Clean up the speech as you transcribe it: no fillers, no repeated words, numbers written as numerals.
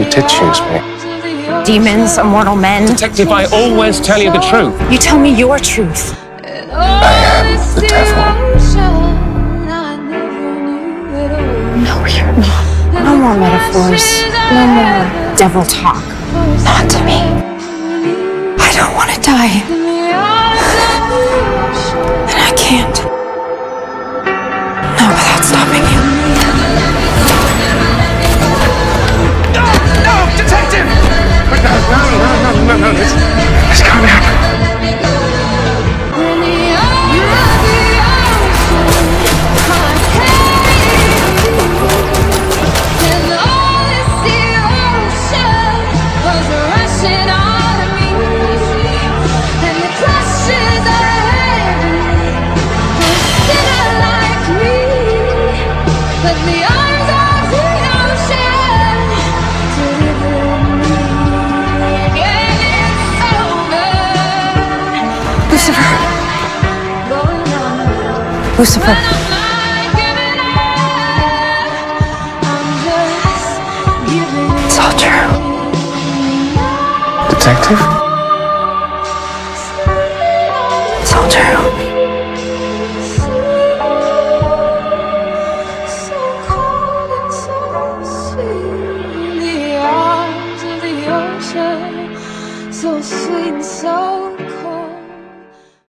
You did choose me. Demons, immortal men. Detective, I always tell you the truth. You tell me your truth. I am the devil. No, you're not. No more metaphors. No more devil talk. Not to me. I don't want to die. And I can't. Not without stopping you. No, this can't happen. Lucifer. It's all true. Detective? It's all true. So sweet and so